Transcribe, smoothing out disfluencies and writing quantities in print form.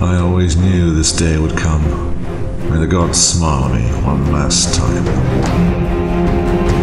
I always knew this day would come. May the gods smile on me one last time.